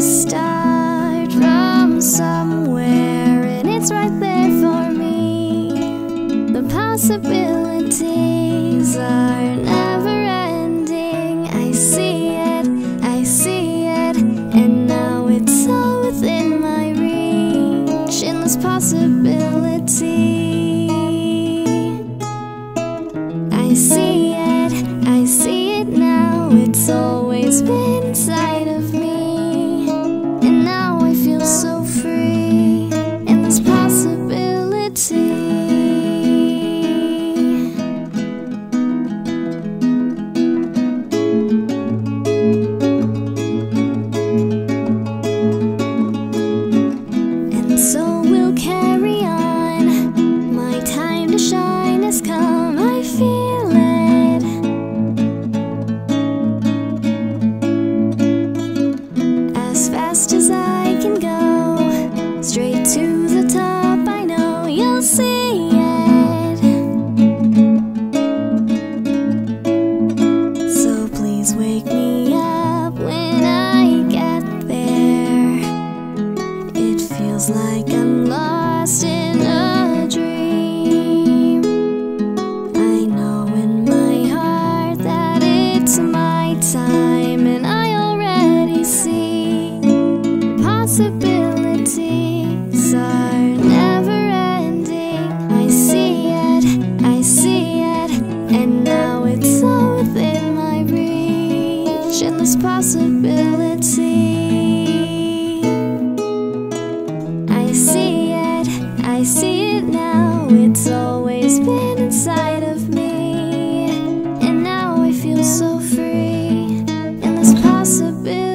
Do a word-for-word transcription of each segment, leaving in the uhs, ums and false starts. start from somewhere, and it's right there for me. The possibilities are never ending. I see it, I see it, and now it's all within my reach. Endless possibility. I see it, I see it now. It's always been inside of me. So we'll carry on. My time to shine has come, I feel it. As fast as I can go, straight to the top, I know you'll see it. So please wake me up when I get there. It feels like in a dream. I know in my heart that it's my time, and I already see possibilities are never ending. I see it, I see it, and now it's all within my reach. Endless possibility. I see. I see it now, it's always been inside of me, and now I feel so free in this possibility.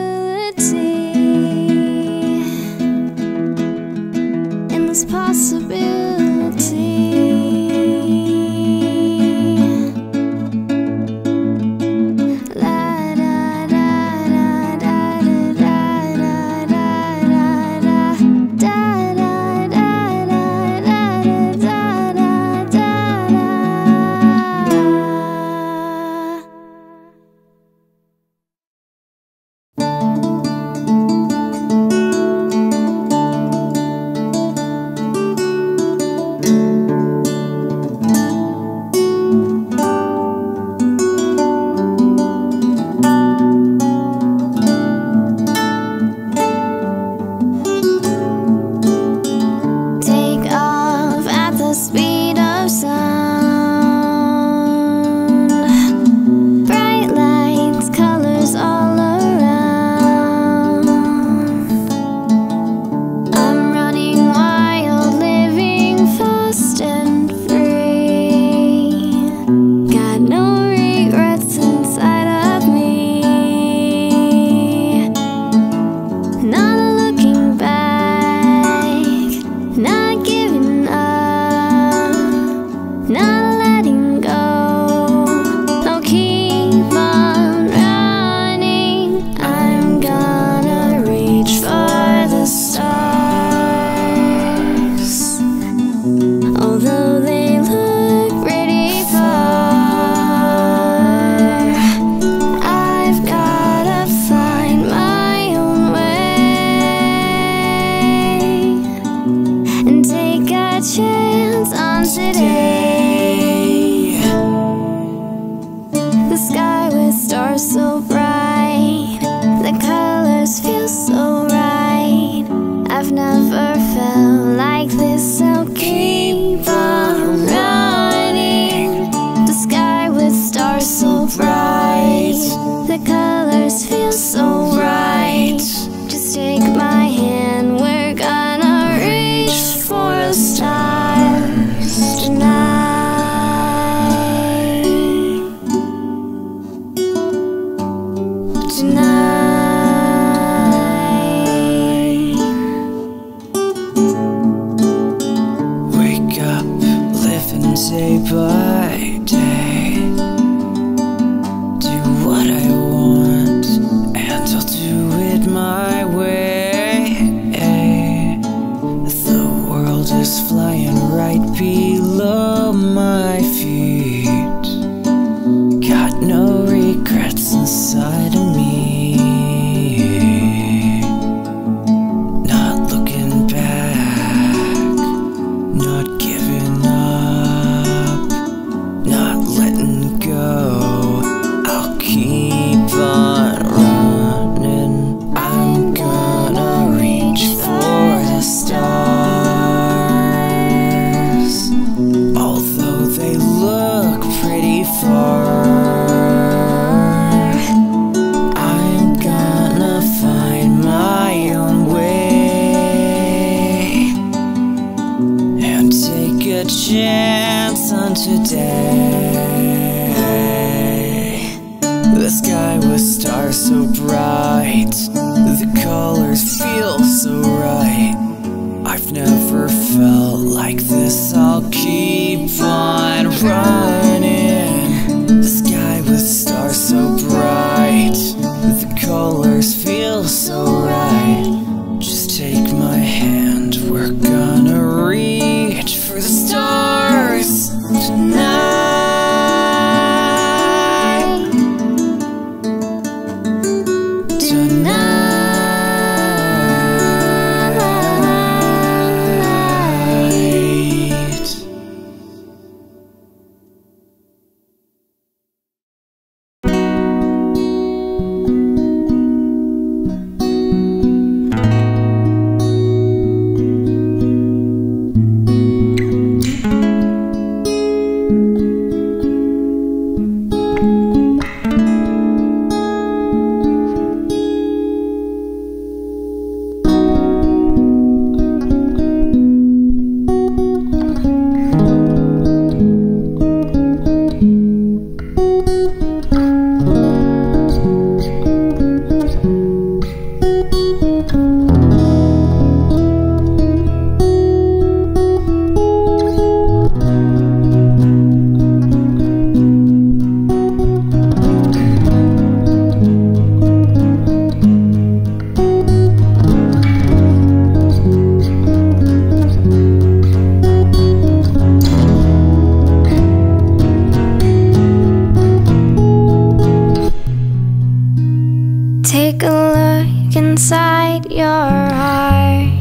stuck inside your heart.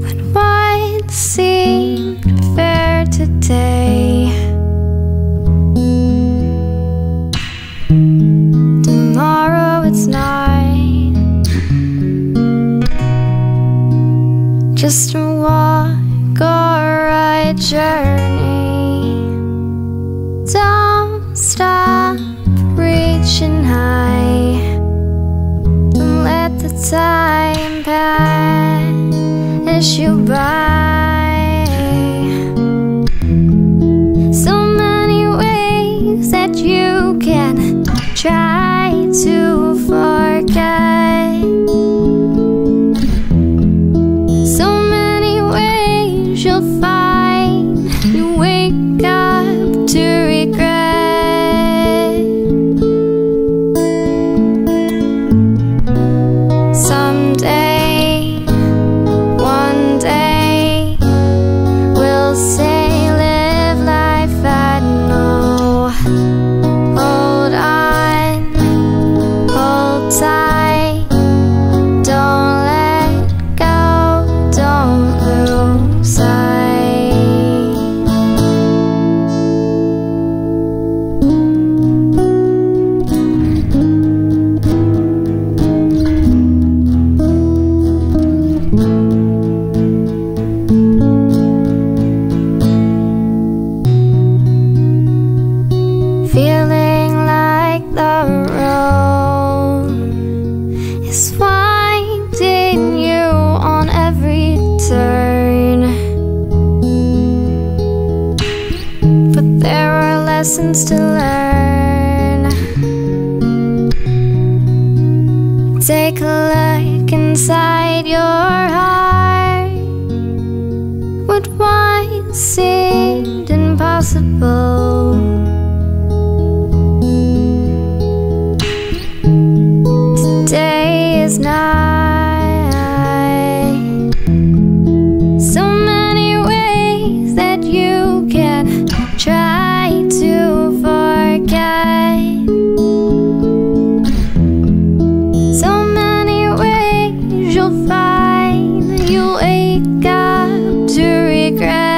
But what seemed fair today, tomorrow it's not. Just a walk or a journey. Don't stop reaching high, and let the time pass you by. So many ways that you can try to forget, so many ways you'll find you wake up to regret. Lessons to learn. Take a look inside your heart. What once seemed impossible, today is not. So many ways that you can try to forget, so many ways you'll find you wake up to regret.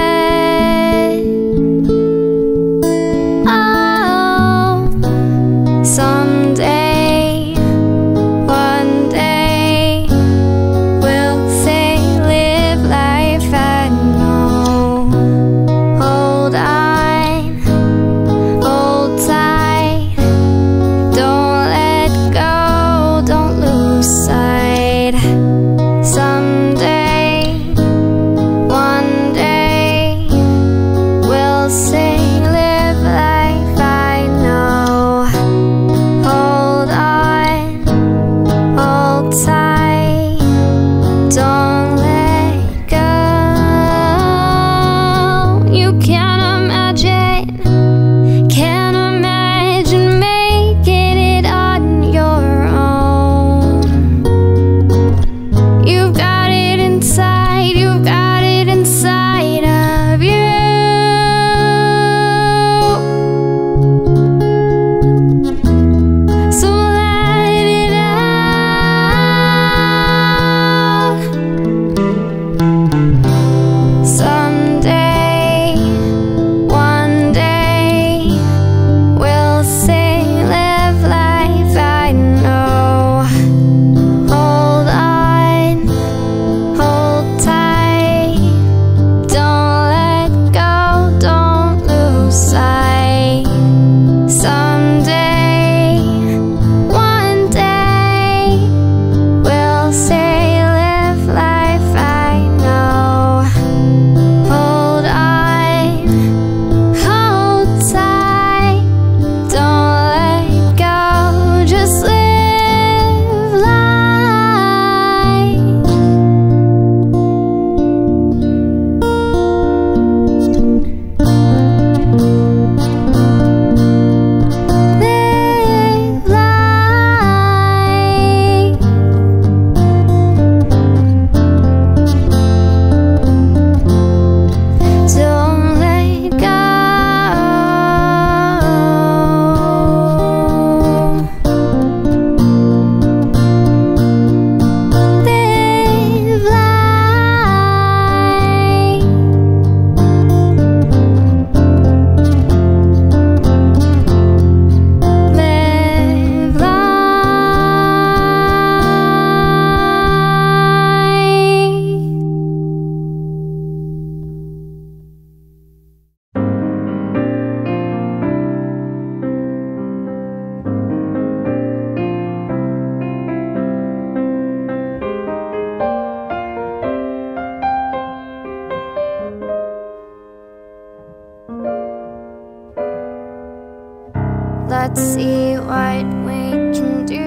see what we can do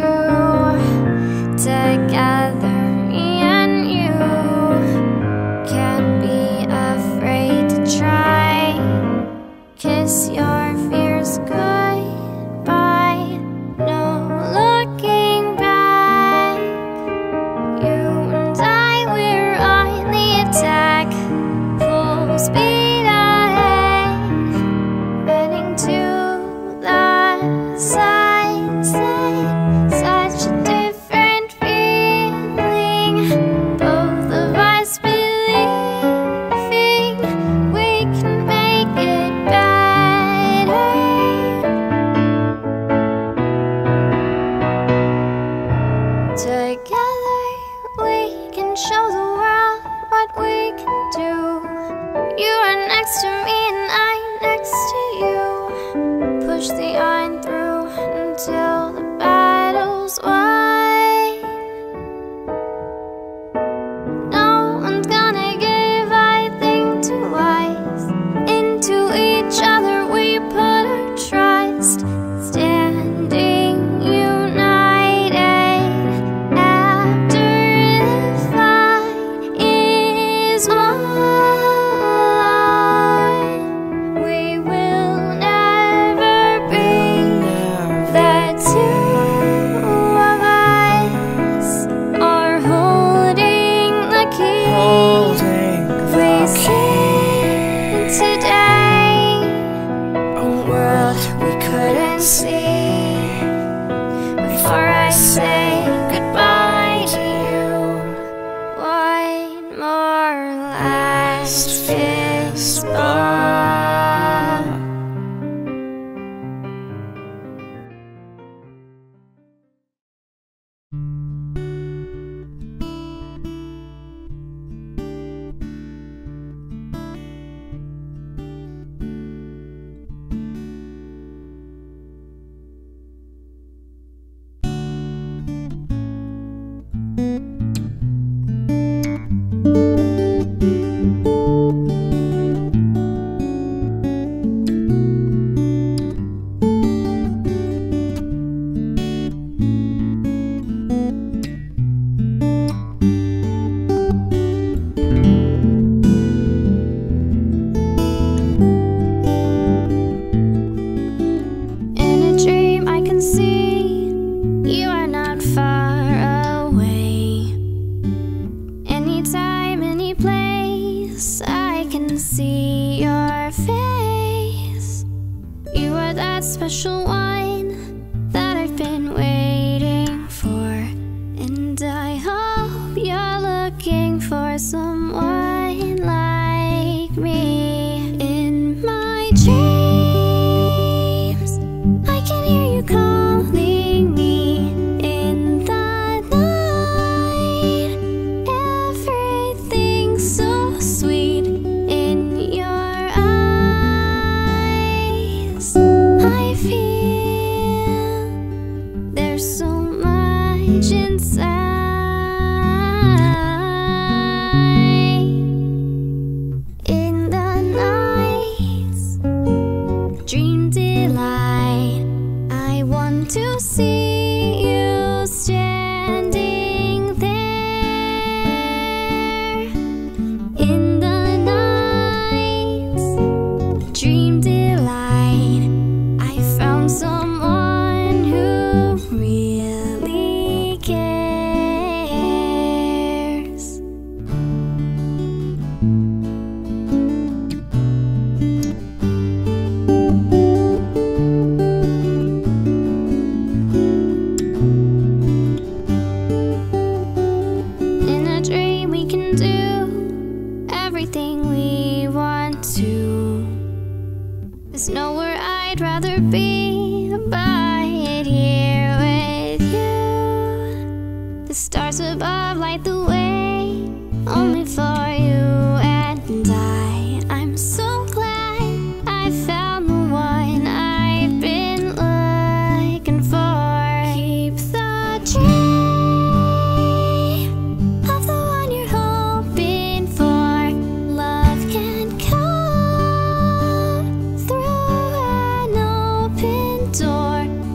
together, me and you. Can't be afraid to try. Kiss your fears goodbye. No looking back. You and I, we're on the attack. Full speed. Together we can show the world what we can do. You are next to me and I'm next to you. Push the iron through until the battle's won. No one's gonna give, I think, too wise. Into each other we put our trust. See before I say goodbye to you. One more last fist bump. See your face. You are that special one that I've been waiting for, and I hope you're looking for someone like me. In my dreams, I can hear you calling me in the night. Everything's so sweet. To see you standing there in the night's dream delight. I found someone who really cares. There's nowhere I'd rather be but here with you. The stars above light the way only for you and I. I'm so glad I found the one I've been looking for. Keep the dream of the one you're hoping for. Love can come door.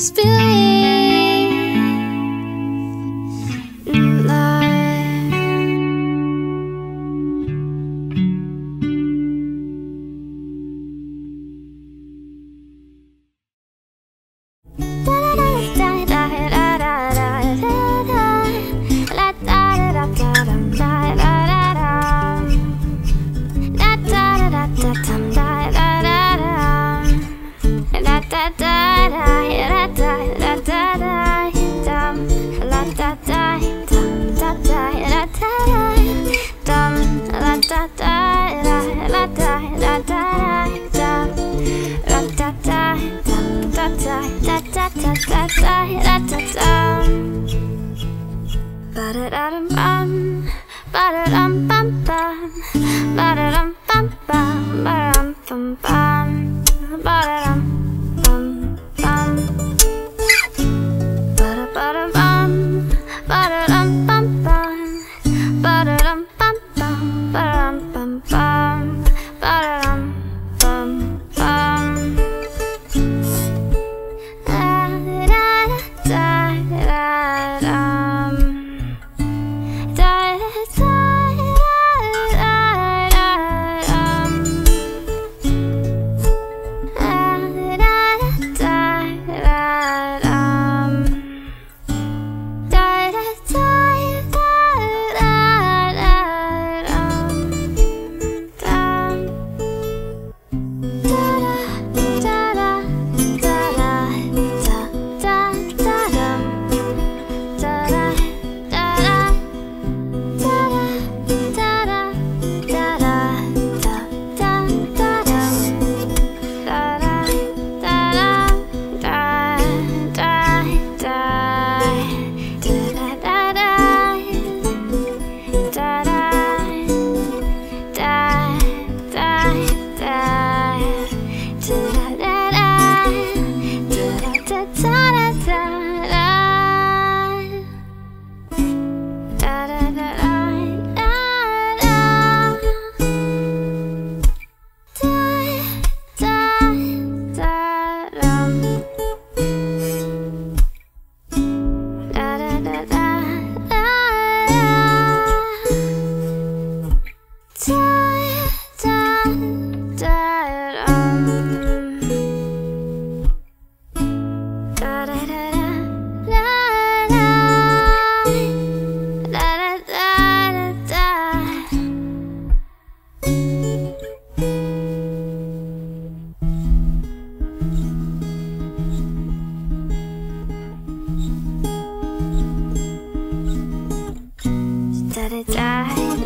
this feeling in life.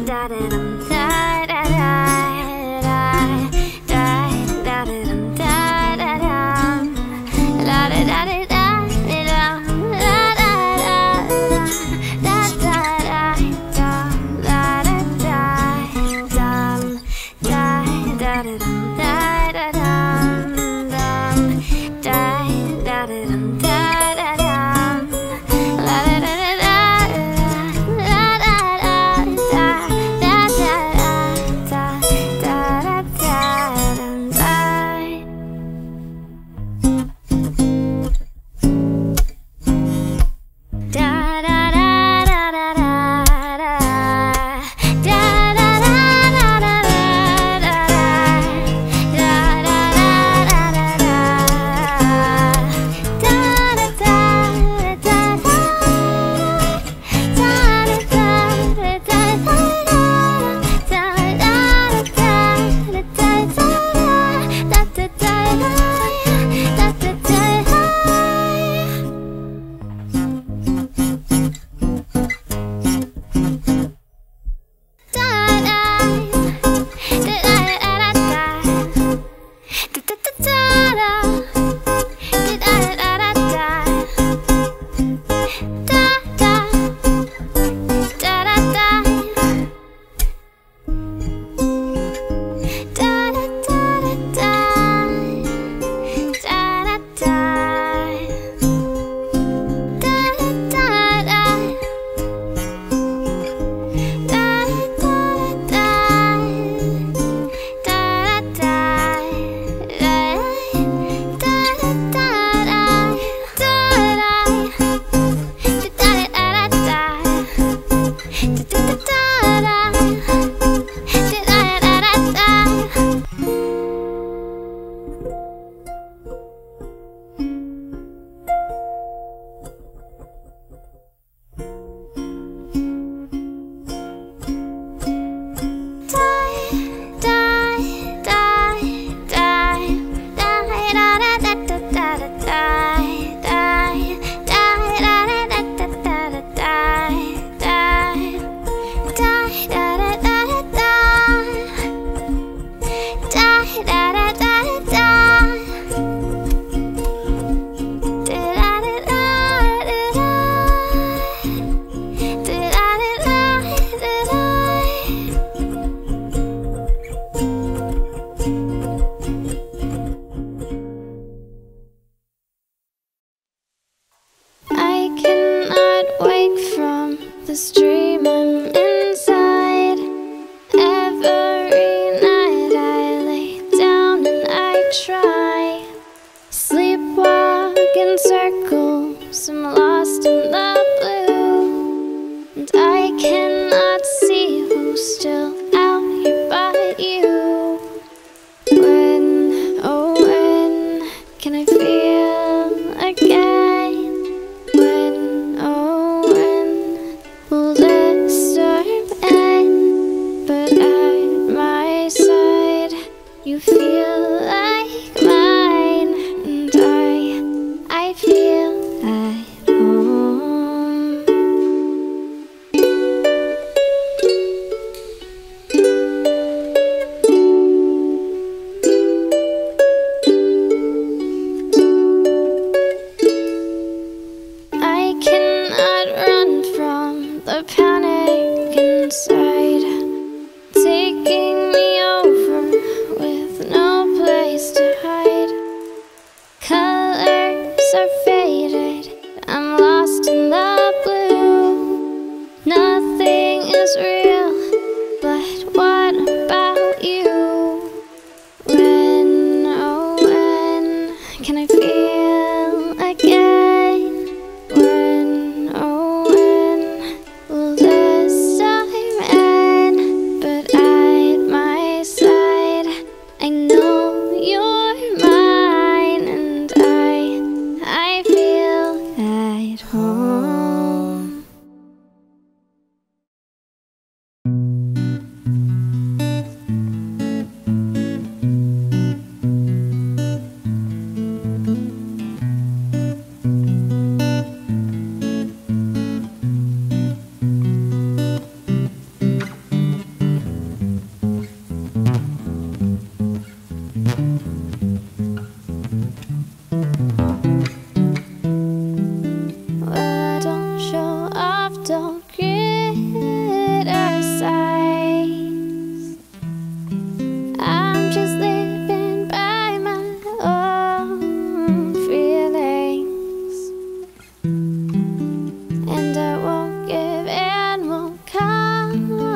Da this dream I'm inside. Every night I lay down and I try, sleepwalk in circles, I'm lost in the blue, and I cannot see who's still out here but you. When, oh when, can I feel again? You feel like mine, and I, I feel at home. I cannot run from the panic inside, taking me to hide. Colors are faded, I'm lost in the blue. Nothing is real, but what about you? When, oh when, can I feel again? When, oh when, will this time end? But at my side, I know you're mine, and I, I feel at home. Don't criticize, I'm just living by my own feelings, and I won't give and won't compromise.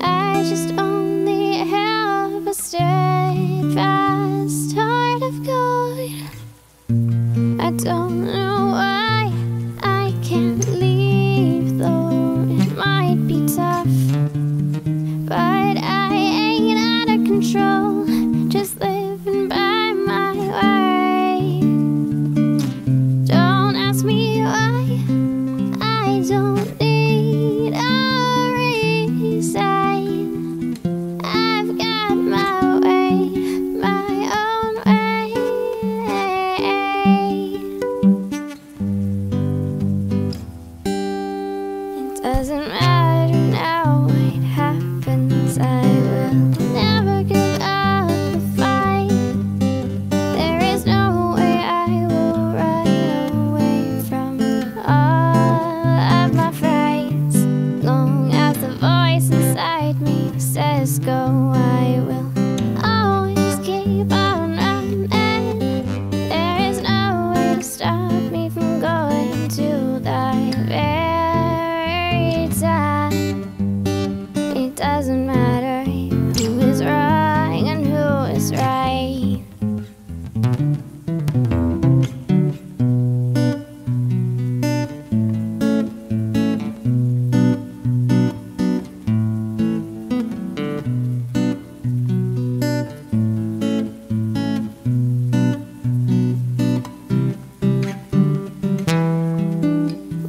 I just only have a steadfast heart of gold. I don't know why I can't leave, though it might be tough, but I ain't out of control, just living by my way. Don't ask me why, I don't need a reason, I've got my way, my own way. Doesn't matter now what happens, I will never give up the fight. There is no way I will run away from all of my frights. Long as the voice inside me says go, I will always keep on running. There is no way to stop me from going to that very. It doesn't matter who is wrong and who is right. Well,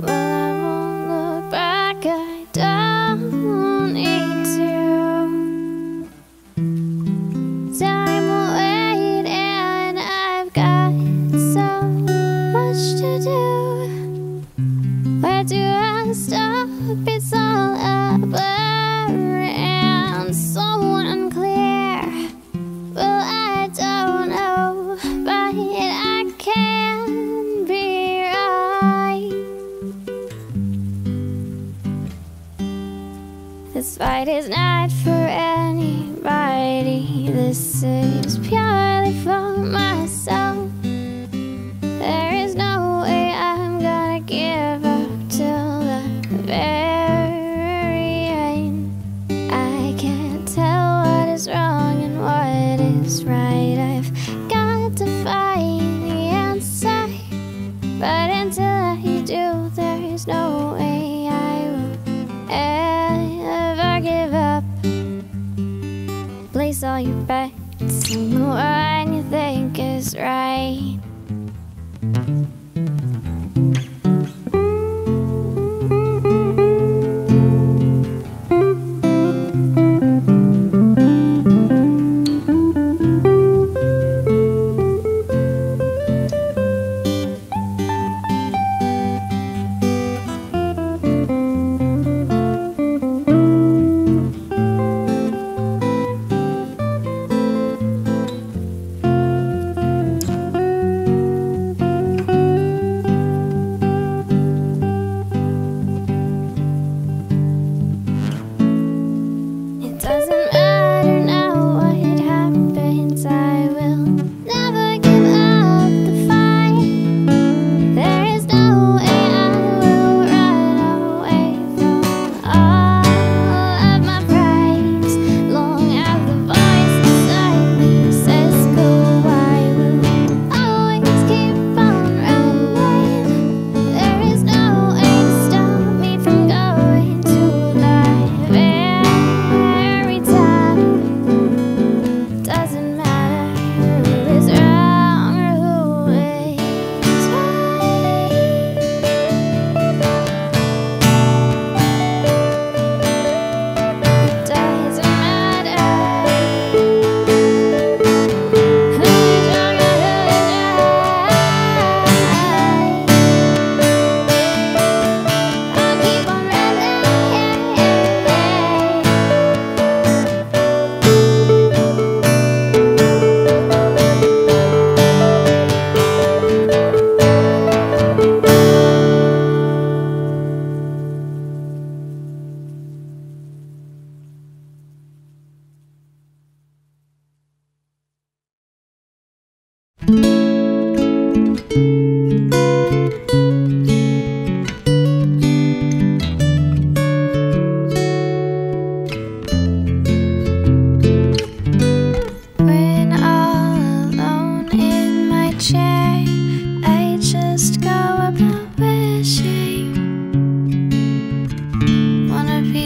I won't look back, I don't need to. Time will wait, and I've got so much to do. Where do I stop? It's all a blur and so unclear. Well, I don't know, but I can be right. This fight is not for anybody, this is purely for myself. There is no way I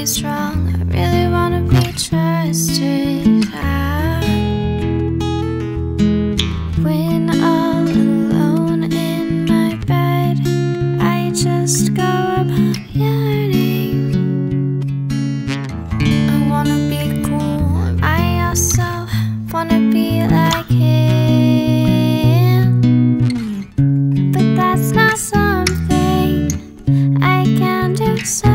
Strong, I really wanna be trusted. I, when all alone in my bed, I just go about yearning. I wanna be cool by yourself, wanna be like him, but that's not something I can do so.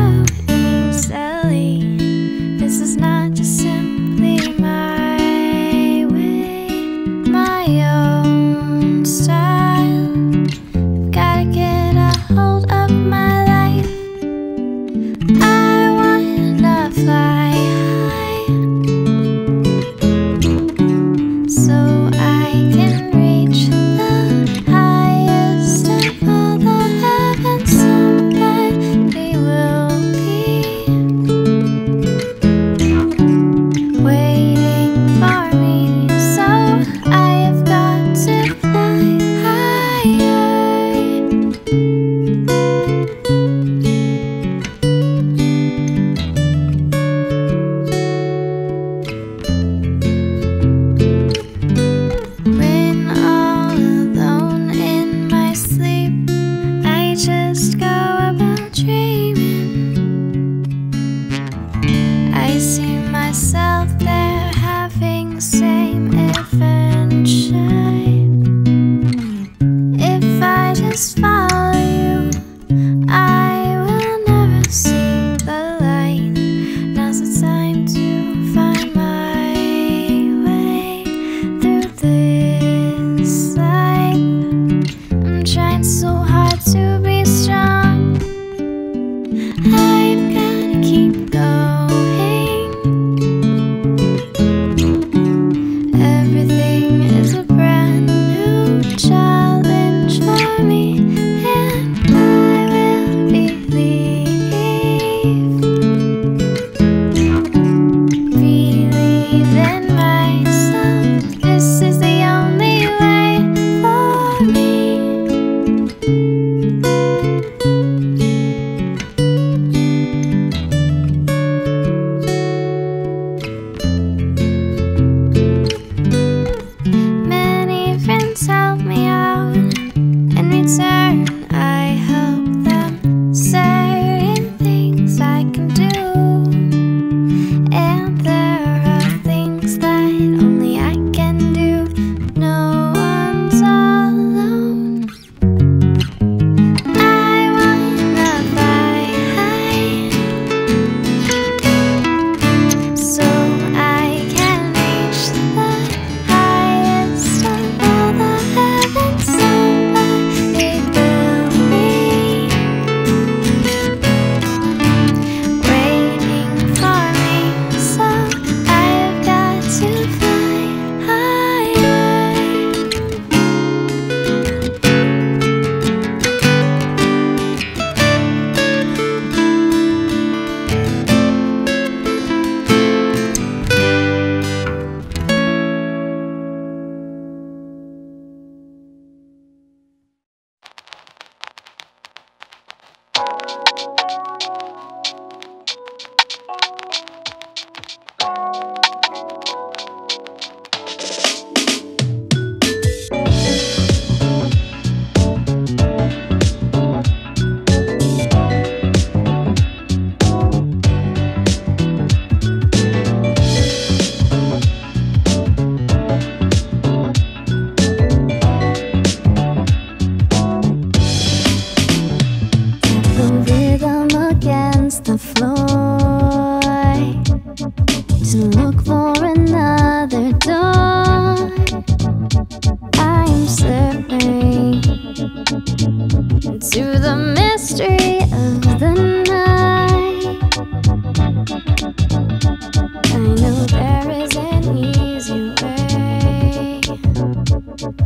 I see myself there having same adventure. If I just follow you, I will never see the light. Now's the time to find my way through this life. I'm trying so hard to be strong. I've gotta keep going.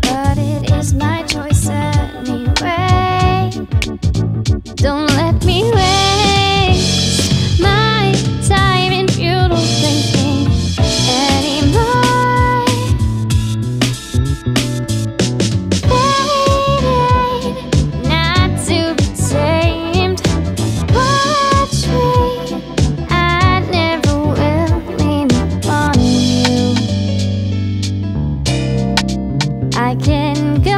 But it is my choice. I can go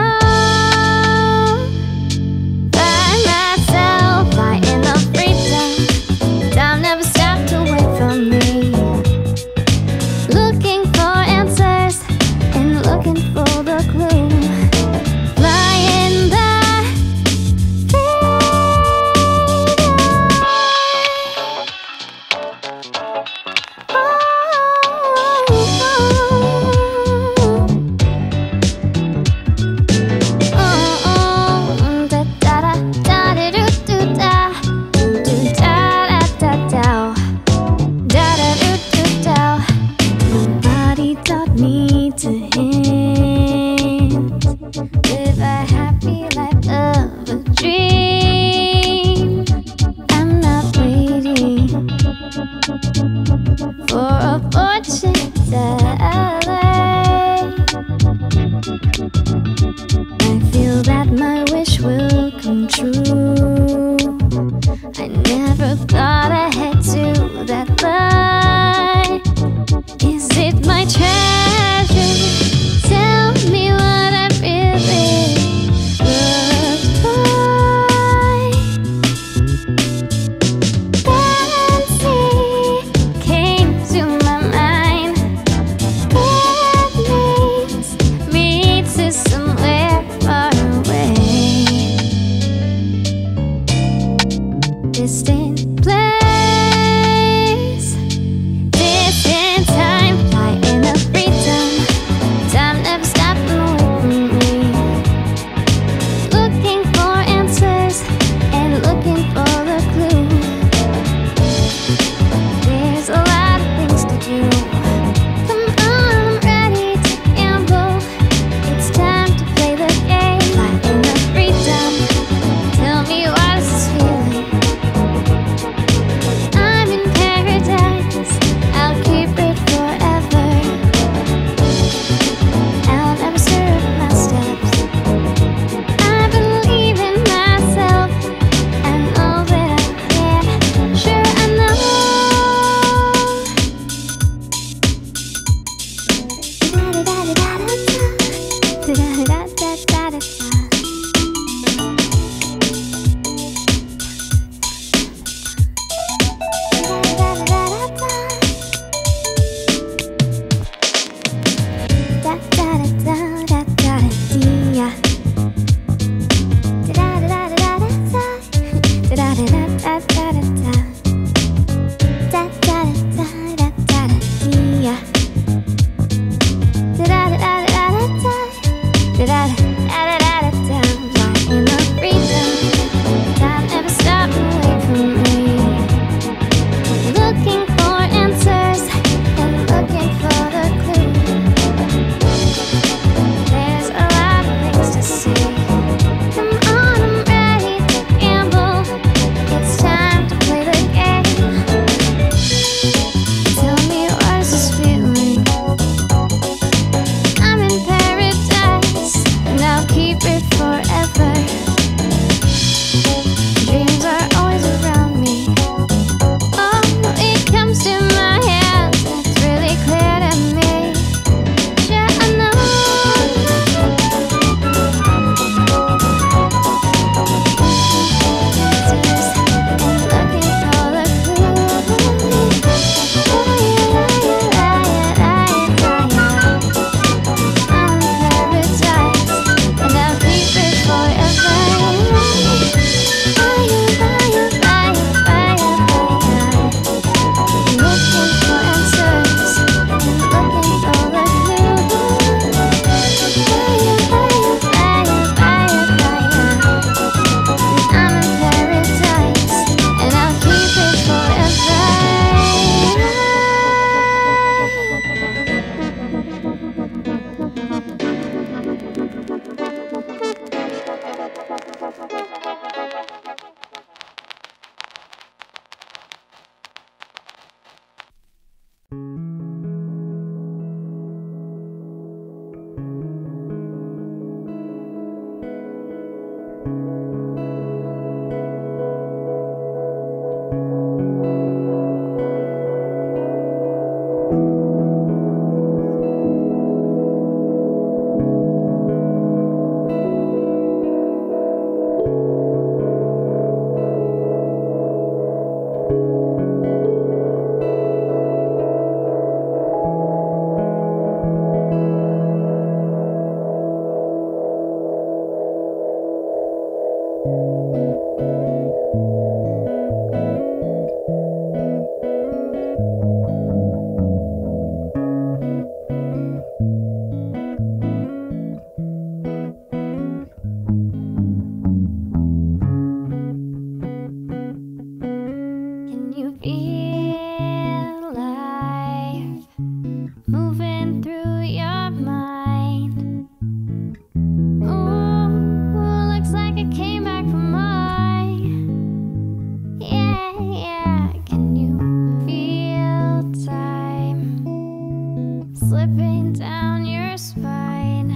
Slipping down your spine.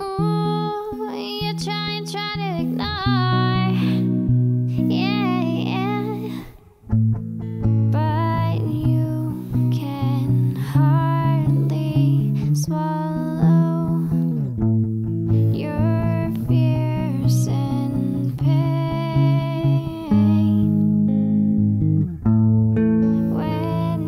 Ooh, you try and try to ignore. Yeah, yeah. But you can hardly swallow your fears and pain. When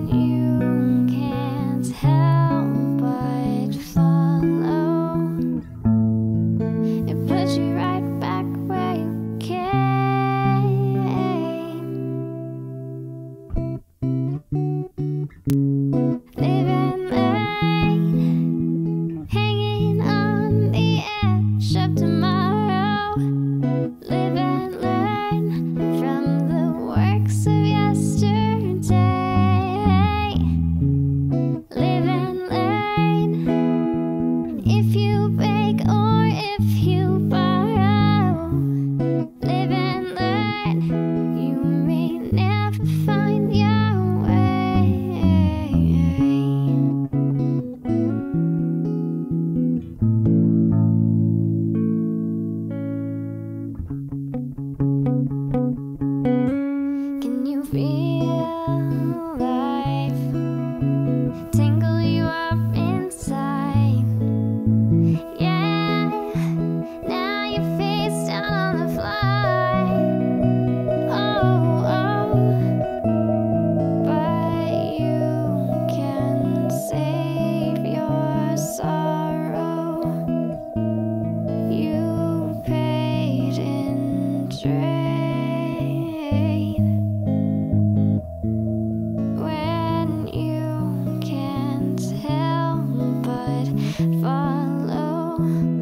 you feel life tingle you up inside. Yeah, now you're face down on the fly. Oh, oh, but you can save your sorrow. You paid in trade. Follow